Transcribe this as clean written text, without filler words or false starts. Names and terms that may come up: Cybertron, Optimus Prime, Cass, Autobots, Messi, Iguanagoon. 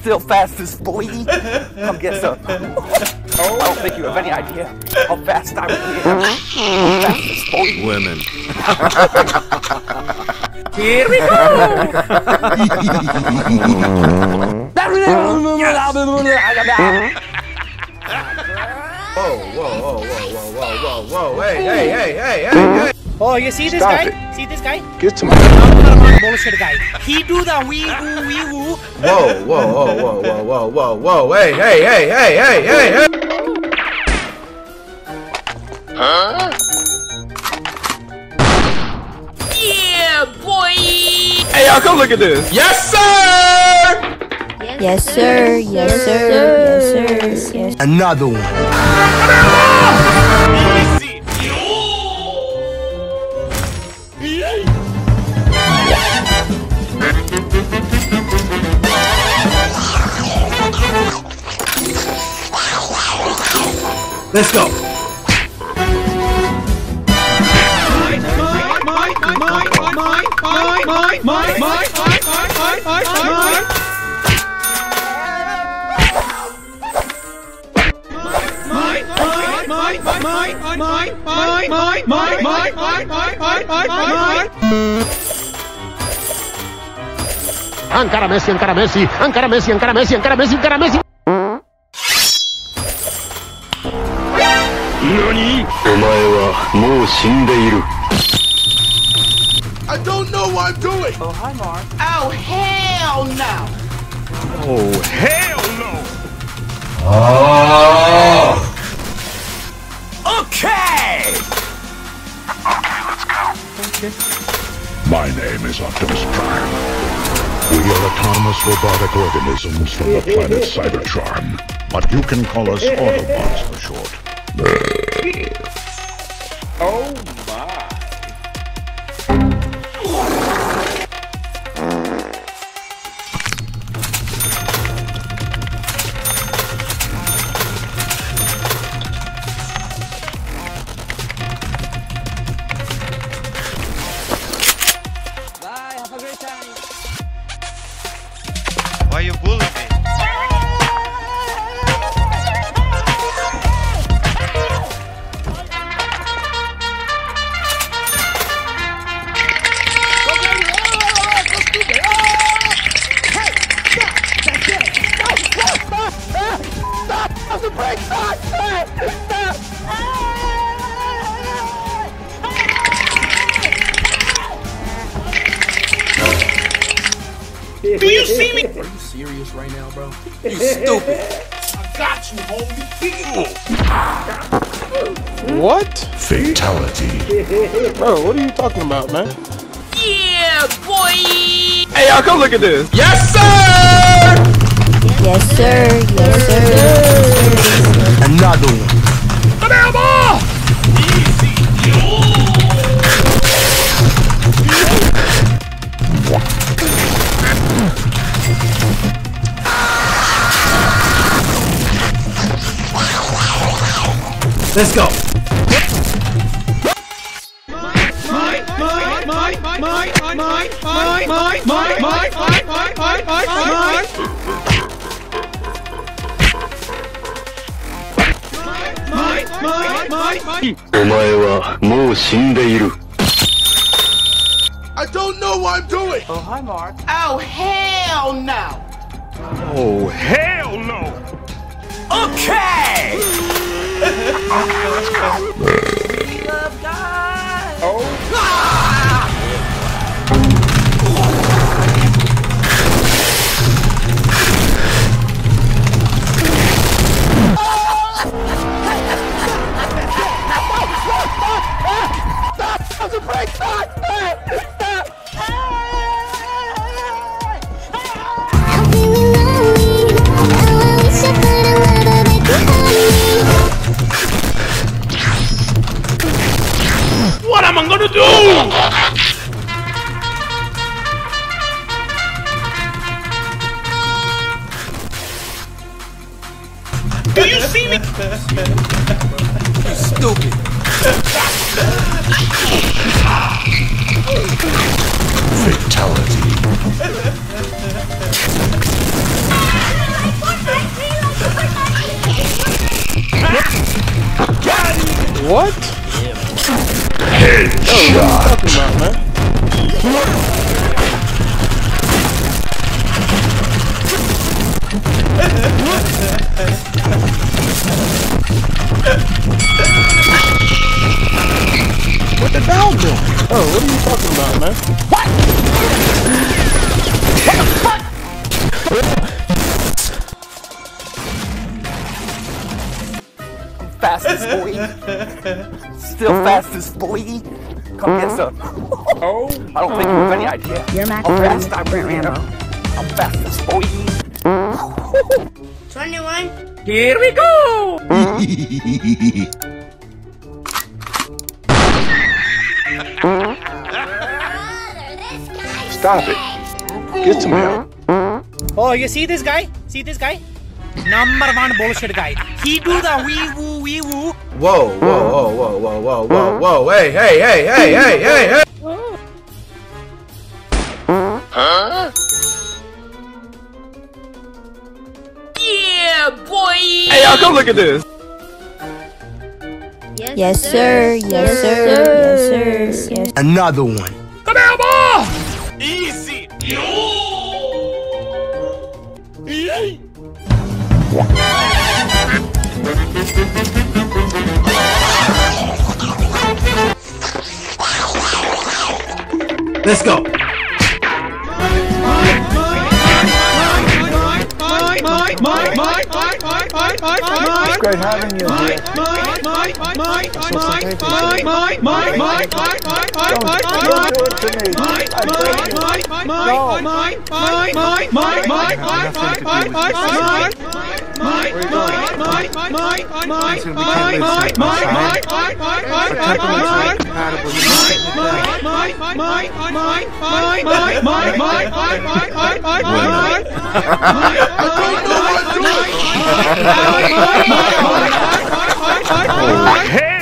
still fast as bleeding. Come get some. Oh, I don't think you have any idea how fast I really am. Fast as bleeding. Women. Here we go. Whoa, whoa, whoa, whoa, whoa, whoa, whoa, hey, hey, hey, hey, hey, hey. Oh, you see this guy? See this guy? Get to my bullshit guy. He do the wee woo. Whoa, whoa, whoa, whoa, whoa, whoa, whoa, whoa, hey, hey, hey, hey, hey, hey, hey. Huh? Yeah, boy. Hey, y'all, come look at this. Yes, sir. Yes, sir. Yes, sir. Yes, sir. Yes. Another one. Let's go. My. Encara Messi, encara Messi, encara Messi, encara Messi, encara Messi, encara Messi. Nani? Omae wa mou shindeiru. I don't know what I'm doing. Oh, hi, Mark. Oh, hell no. Oh, hell no. Oh. Okay! Okay, let's go. Okay. My name is Optimus Prime. We are autonomous robotic organisms from the planet Cybertron. But you can call us Autobots for short. Oh why you bullying me? Stop! Stop the brake! Stop! Stop! Stop! Do you see me? Are you serious right now, bro? You stupid. I got you, homie. What? Fatality. Bro, what are you talking about, man? Yeah, boy. Hey, y'all, come look at this. Yes, sir. Yes, sir. Yes, sir. Another one. Another ball. Let's go. I don't know what I'm doing. Oh, hi, Mark. Oh, hell no. Oh, hell no. Okay. Okay, let's go. We love God. Oh. Ah! Oh! Stop! Stop the brake! Stop! Stop! What am I gonna do? Do you see me? You stupid. Fatality. Shot. What are you talking about, man? What the hell doing? Oh, what are you talking about, man? What? What the fuck? I'm fast as boy. Still fast as boy. Come get some. Oh. I don't think you have any idea. You're Max. I'm fast. I ran out. I'm fast as boy. 21. Here we go. Stop it. Get some help. Oh, you see this guy? See this guy? Number one bullshit guy. He do the wee woo wee woo. Whoa, whoa, whoa, whoa, whoa, whoa, whoa, whoa. Hey, hey, hey, hey, hey, hey, hey. Huh? Yeah, boy. Hey, y'all, come look at this. Yes, sir. Yes, sir. Yes, sir. Yes, sir. Yes. Another one. Come here, boy. Easy. Yo. Yay. Let's go. It's great having you here. I don't know what to do.